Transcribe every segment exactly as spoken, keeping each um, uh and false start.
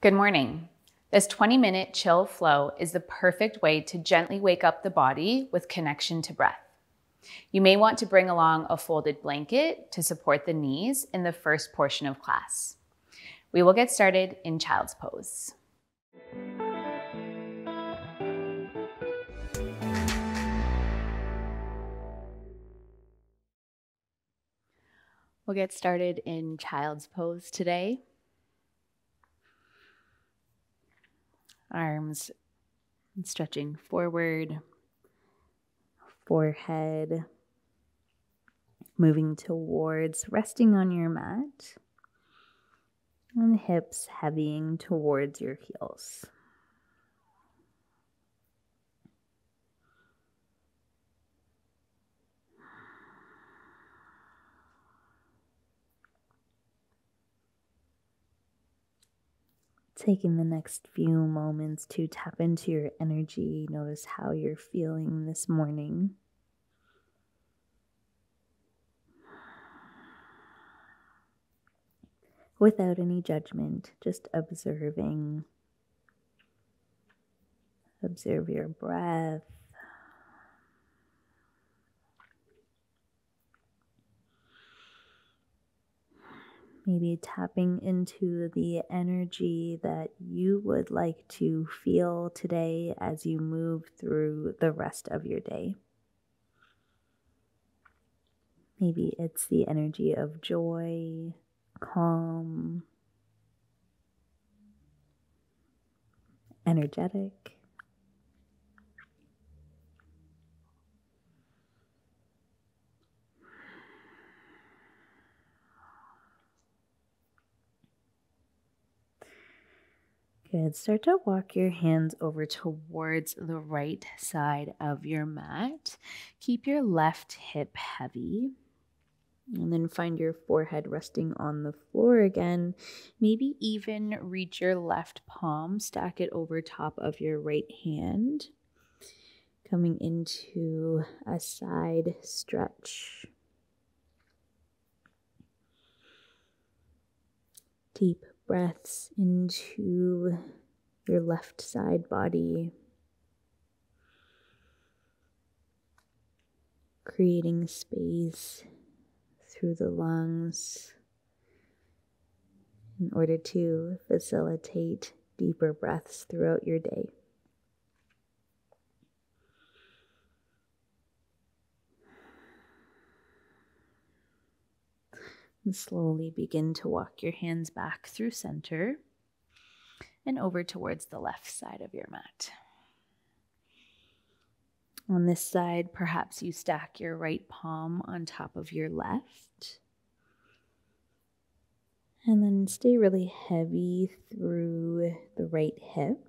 Good morning. This twenty minute chill flow is the perfect way to gently wake up the body with connection to breath. You may want to bring along a folded blanket to support the knees in the first portion of class. We will get started in child's pose. We'll get started in child's pose today. Arms stretching forward, forehead moving towards, resting on your mat, and hips heavying towards your heels. Taking the next few moments to tap into your energy. Notice how you're feeling this morning. Without any judgment, just observing. Observe your breath. Maybe tapping into the energy that you would like to feel today as you move through the rest of your day. Maybe it's the energy of joy, calm, energetic. Good. Start to walk your hands over towards the right side of your mat. Keep your left hip heavy. And then find your forehead resting on the floor again. Maybe even reach your left palm, stack it over top of your right hand. Coming into a side stretch. Deep breaths into your left side body, creating space through the lungs in order to facilitate deeper breaths throughout your day. And slowly begin to walk your hands back through center and over towards the left side of your mat. On this side, perhaps you stack your right palm on top of your left. And then stay really heavy through the right hip.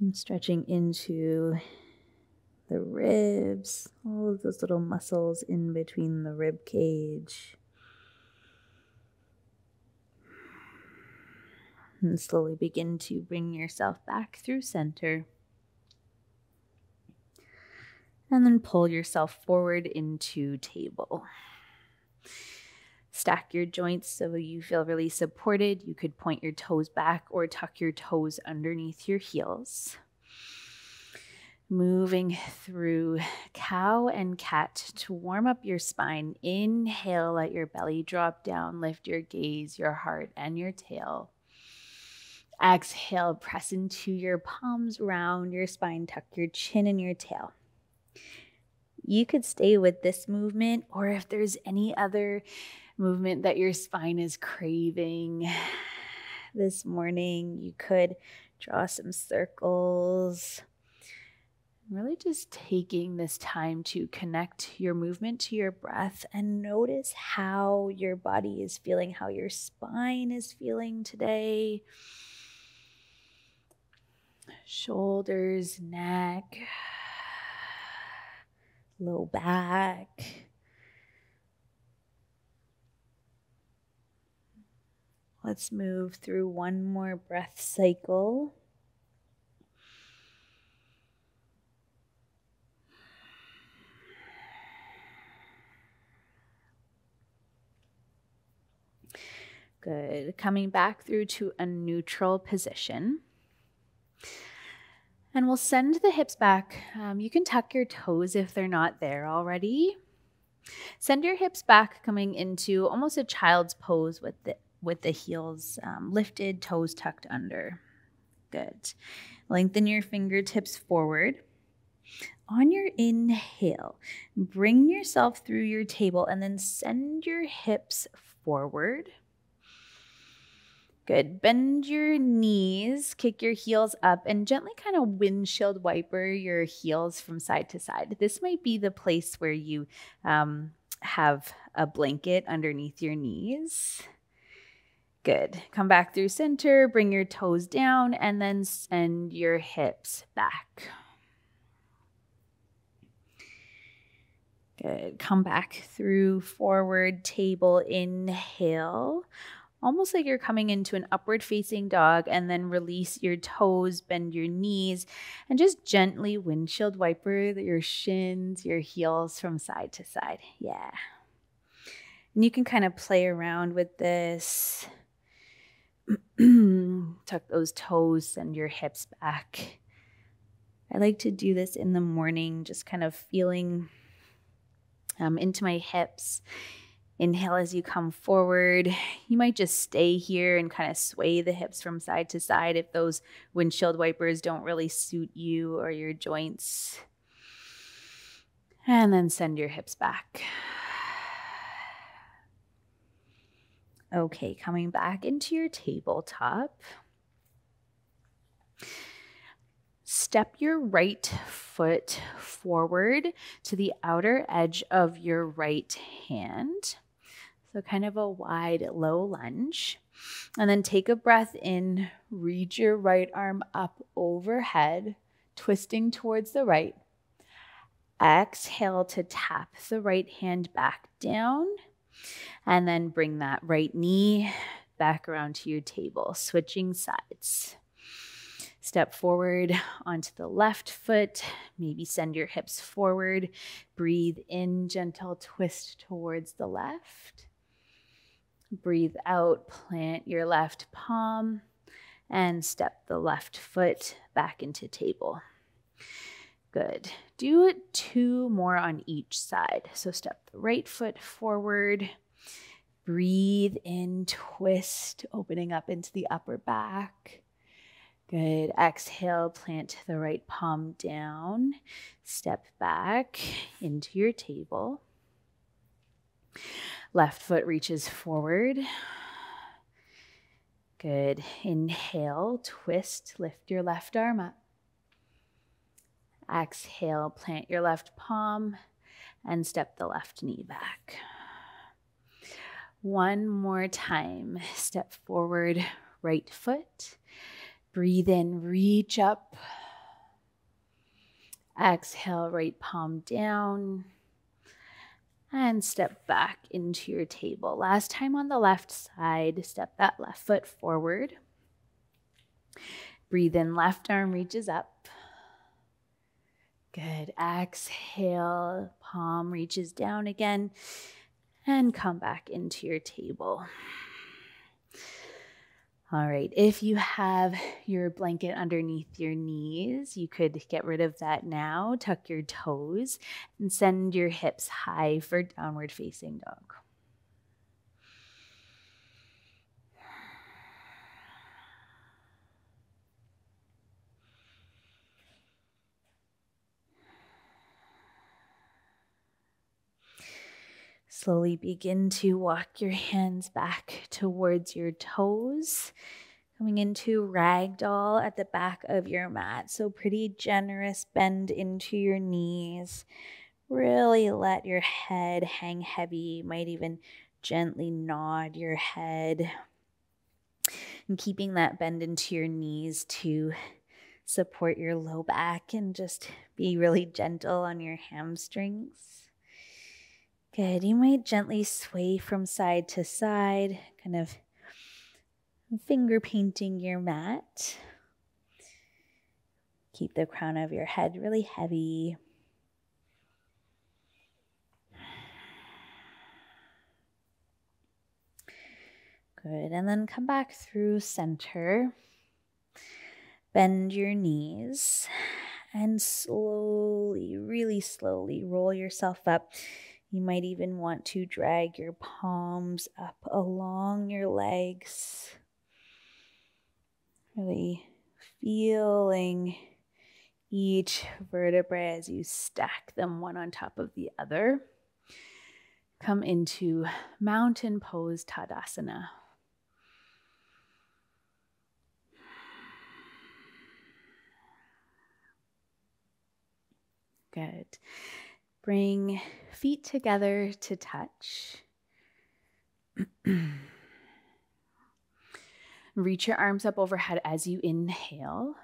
And stretching into the ribs, all of those little muscles in between the rib cage. And slowly begin to bring yourself back through center. And then pull yourself forward into table. Stack your joints so you feel really supported. You could point your toes back or tuck your toes underneath your heels. Moving through cow and cat to warm up your spine. Inhale, let your belly drop down. Lift your gaze, your heart, and your tail. Exhale, press into your palms, round your spine, tuck your chin and your tail. You could stay with this movement, or if there's any other movement that your spine is craving this morning, you could draw some circles. Really just taking this time to connect your movement to your breath and notice how your body is feeling, how your spine is feeling today. Shoulders, neck, low back. Let's move through one more breath cycle. Good. Coming back through to a neutral position. And we'll send the hips back. Um, you can tuck your toes if they're not there already. Send your hips back, coming into almost a child's pose with the, with the heels um, lifted, toes tucked under. Good. Lengthen your fingertips forward. On your inhale, bring yourself through your table and then send your hips forward. Good. Bend your knees, kick your heels up, and gently kind of windshield wiper your heels from side to side. This might be the place where you um, have a blanket underneath your knees. Good. Come back through center, bring your toes down, and then send your hips back. Good. Come back through forward table, inhale. Almost like you're coming into an upward facing dog, and then release your toes, bend your knees, and just gently windshield wiper your shins, your heels from side to side. Yeah. And you can kind of play around with this. Tuck those toes, send your hips back. I like to do this in the morning, just kind of feeling um, into my hips. Inhale as you come forward. You might just stay here and kind of sway the hips from side to side if those windshield wipers don't really suit you or your joints. And then send your hips back. Okay, coming back into your tabletop. Step your right foot forward to the outer edge of your right hand. So kind of a wide, low lunge. And then take a breath in, reach your right arm up overhead, twisting towards the right. Exhale to tap the right hand back down. And then bring that right knee back around to your table, switching sides. Step forward onto the left foot. Maybe send your hips forward. Breathe in, gentle twist towards the left. Breathe out, plant your left palm, and step the left foot back into table. Good. Do it two more on each side. So step the right foot forward. Breathe in, twist, opening up into the upper back. Good. Exhale, plant the right palm down. Step back into your table. Left foot reaches forward. Good. Inhale, twist, lift your left arm up. Exhale, plant your left palm and step the left knee back. One more time. Step forward, right foot. Breathe in, reach up. Exhale, right palm down. And step back into your table. Last time on the left side, step that left foot forward. Breathe in, left arm reaches up. Good. Exhale, palm reaches down again. And come back into your table. All right, if you have your blanket underneath your knees, you could get rid of that now. Tuck your toes and send your hips high for downward facing dog. Slowly begin to walk your hands back towards your toes, coming into ragdoll at the back of your mat. So pretty generous bend into your knees. Really let your head hang heavy. You might even gently nod your head. And keeping that bend into your knees to support your low back, and just be really gentle on your hamstrings. Good. You might gently sway from side to side, kind of finger painting your mat. Keep the crown of your head really heavy. Good, and then come back through center. Bend your knees and slowly, really slowly roll yourself up. You might even want to drag your palms up along your legs. Really feeling each vertebra as you stack them one on top of the other. Come into mountain pose Tadasana. Good. Bring feet together to touch. Reach your arms up overhead as you inhale.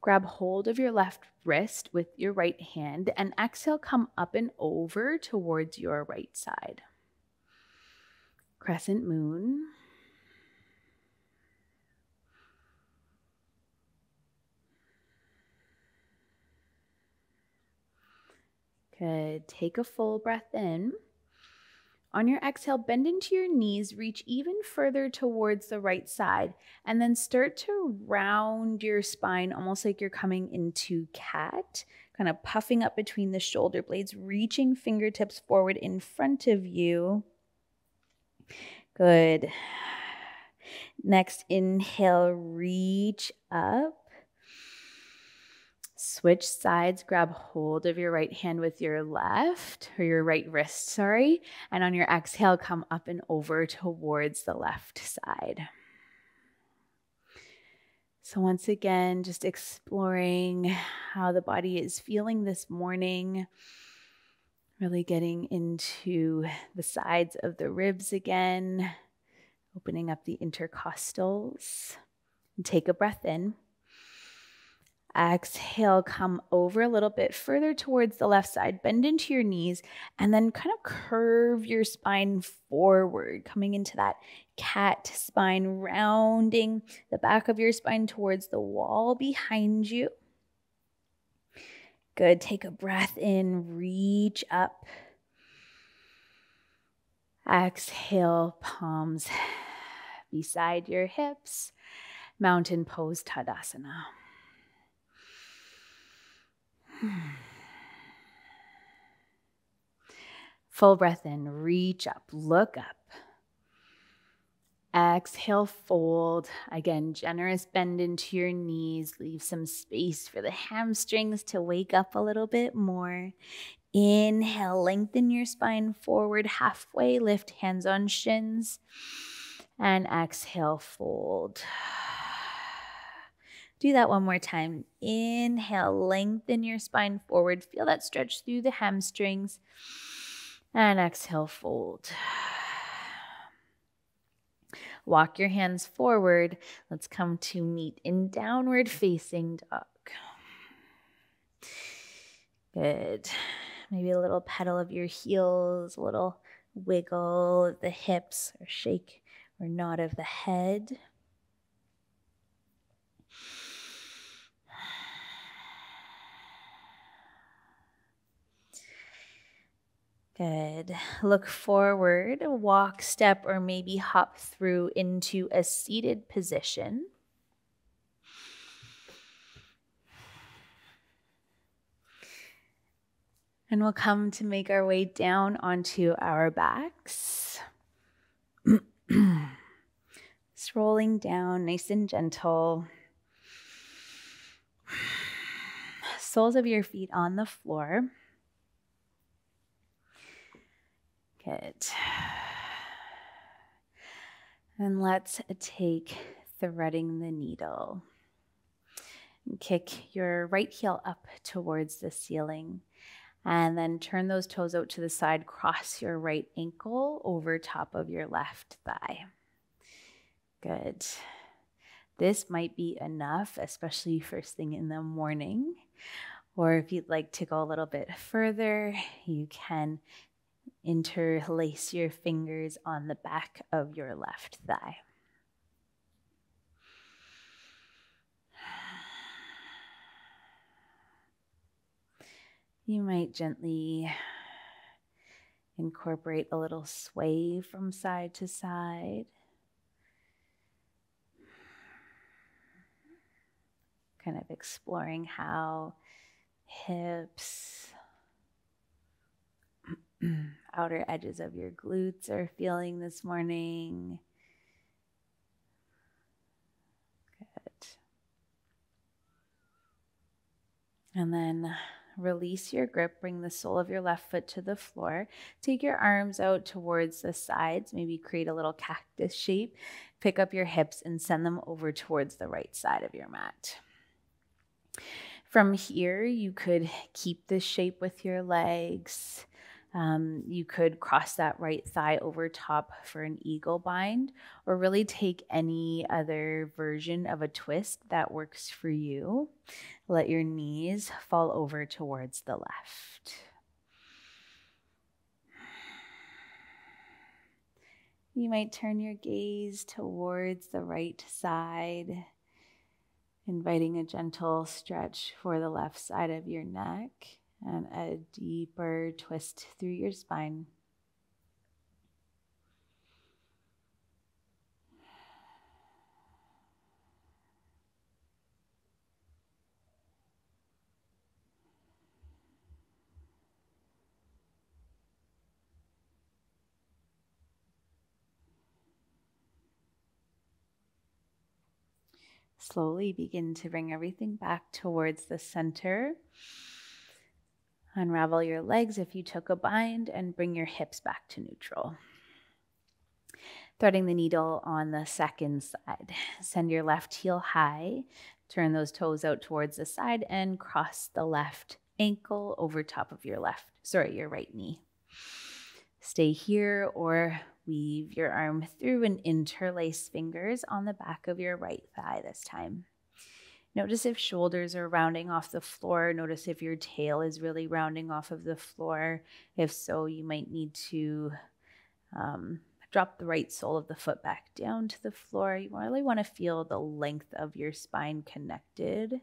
Grab hold of your left wrist with your right hand and exhale, come up and over towards your right side. Crescent moon. Good. Take a full breath in. On your exhale, bend into your knees, reach even further towards the right side, and then start to round your spine, almost like you're coming into cat, kind of puffing up between the shoulder blades, reaching fingertips forward in front of you. Good. Next, inhale, reach up. Switch sides, grab hold of your right hand with your left, or your right wrist, sorry. And on your exhale, come up and over towards the left side. So once again, just exploring how the body is feeling this morning. Really getting into the sides of the ribs again, opening up the intercostals. And take a breath in. Exhale, come over a little bit further towards the left side, bend into your knees, and then kind of curve your spine forward, coming into that cat spine, rounding the back of your spine towards the wall behind you. Good, take a breath in, reach up. Exhale, palms beside your hips, mountain pose Tadasana. Full breath in, reach up, look up. Exhale, fold. Again, generous bend into your knees. Leave some space for the hamstrings to wake up a little bit more. Inhale, lengthen your spine forward halfway. Lift hands on shins. And exhale, fold. Do that one more time. Inhale, lengthen your spine forward. Feel that stretch through the hamstrings. And exhale, fold. Walk your hands forward. Let's come to meet in downward facing dog. Good. Maybe a little pedal of your heels, a little wiggle of the hips, or shake or nod of the head. Good. Look forward, walk, step, or maybe hop through into a seated position. And we'll come to make our way down onto our backs. Just rolling down, nice and gentle. Soles of your feet on the floor. Good. And let's take threading the needle. Kick your right heel up towards the ceiling and then turn those toes out to the side. Cross your right ankle over top of your left thigh. Good. This might be enough, especially first thing in the morning. Or if you'd like to go a little bit further, you can interlace your fingers on the back of your left thigh. You might gently incorporate a little sway from side to side. kind of exploring how hips, outer edges of your glutes are feeling this morning. Good. And then release your grip, bring the sole of your left foot to the floor. Take your arms out towards the sides, maybe create a little cactus shape. Pick up your hips and send them over towards the right side of your mat. From here, you could keep this shape with your legs. Um, you could cross that right thigh over top for an eagle bind, or really take any other version of a twist that works for you. Let your knees fall over towards the left. You might turn your gaze towards the right side, inviting a gentle stretch for the left side of your neck. And a deeper twist through your spine. Slowly begin to bring everything back towards the center. Unravel your legs if you took a bind and bring your hips back to neutral. Threading the needle on the second side. Send your left heel high, turn those toes out towards the side and cross the left ankle over top of your left, sorry, your right knee. Stay here or weave your arm through and interlace fingers on the back of your right thigh this time. Notice if shoulders are rounding off the floor. Notice if your tail is really rounding off of the floor. If so, you might need to um, drop the right sole of the foot back down to the floor. You really want to feel the length of your spine connected.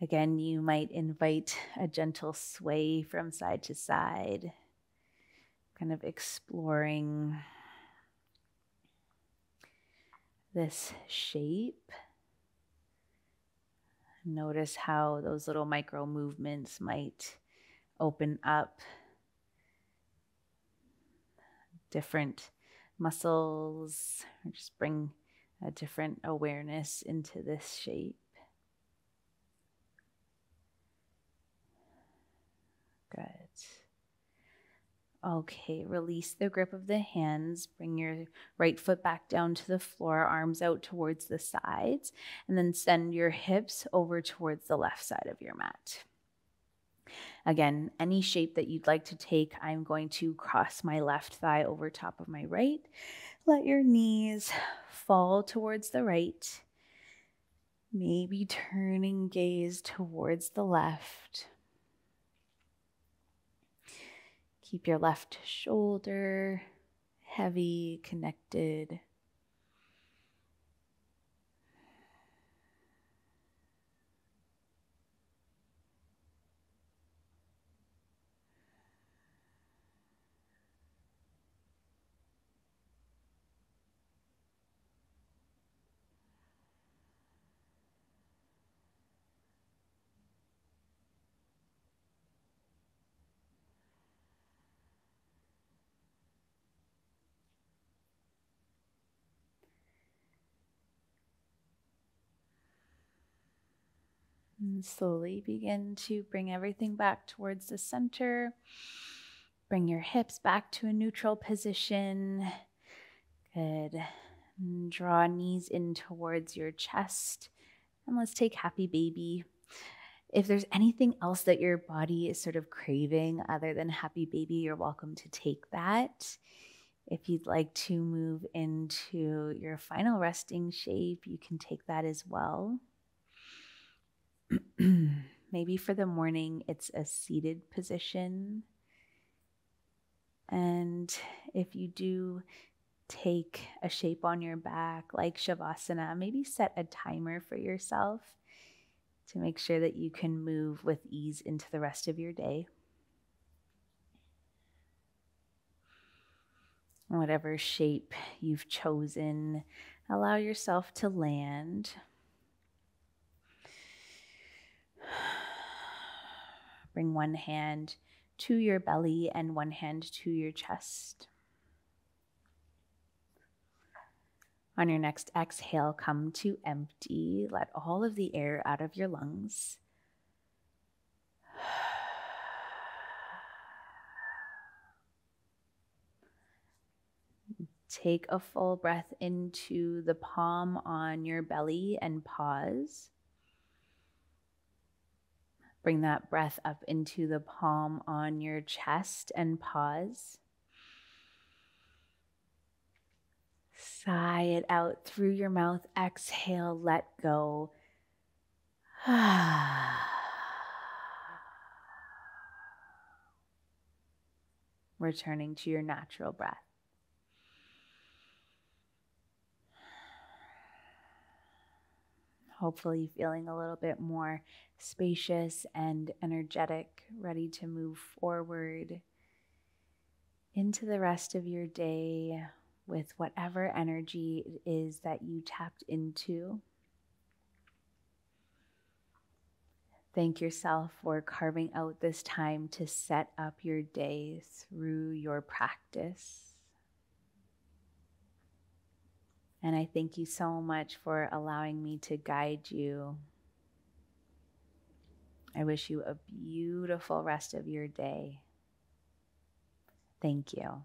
Again, you might invite a gentle sway from side to side, kind of exploring this shape. Notice how those little micro movements might open up different muscles, or just bring a different awareness into this shape. Good. Okay, release the grip of the hands, bring your right foot back down to the floor, arms out towards the sides, and then send your hips over towards the left side of your mat. Again, any shape that you'd like to take, I'm going to cross my left thigh over top of my right. Let your knees fall towards the right, maybe turning gaze towards the left. Keep your left shoulder heavy, connected. And slowly begin to bring everything back towards the center. Bring your hips back to a neutral position. Good. And draw knees in towards your chest. And let's take happy baby. If there's anything else that your body is sort of craving other than happy baby, you're welcome to take that. If you'd like to move into your final resting shape, you can take that as well. Maybe for the morning, it's a seated position. And if you do take a shape on your back, like Shavasana, maybe set a timer for yourself to make sure that you can move with ease into the rest of your day. Whatever shape you've chosen, allow yourself to land. Bring one hand to your belly and one hand to your chest. On your next exhale, come to empty. Let all of the air out of your lungs. Take a full breath into the palm on your belly and pause. Bring that breath up into the palm on your chest and pause. Sigh it out through your mouth. Exhale, let go. Returning to your natural breath. Hopefully feeling a little bit more spacious and energetic, ready to move forward into the rest of your day with whatever energy it is that you tapped into. Thank yourself for carving out this time to set up your day through your practice. And I thank you so much for allowing me to guide you. I wish you a beautiful rest of your day. Thank you.